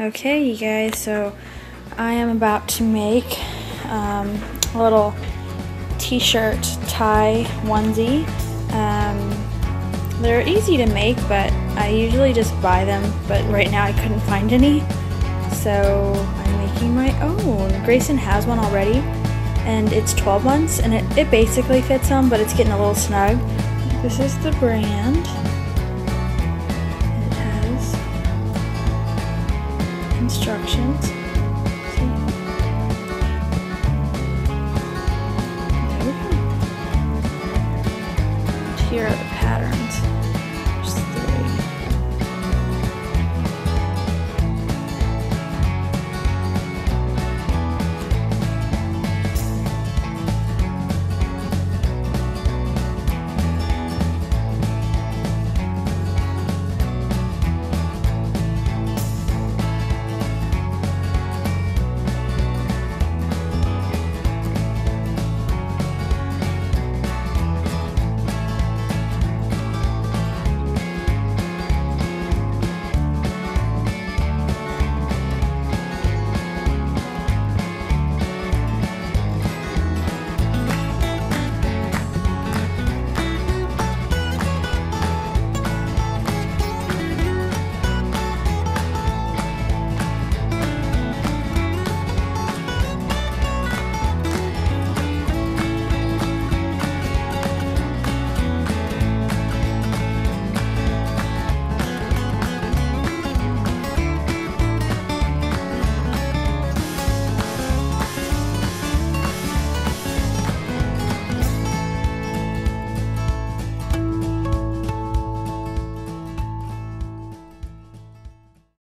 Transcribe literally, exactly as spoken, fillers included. Okay, you guys, so I am about to make um, a little t-shirt tie onesie. Um, they're easy to make, but I usually just buy them, but right now I couldn't find any, so I'm making my own. Grayson has one already, and it's twelve months, and it, it basically fits him, but it's getting a little snug. This is the brand. Instructions. See? There we go. Here are the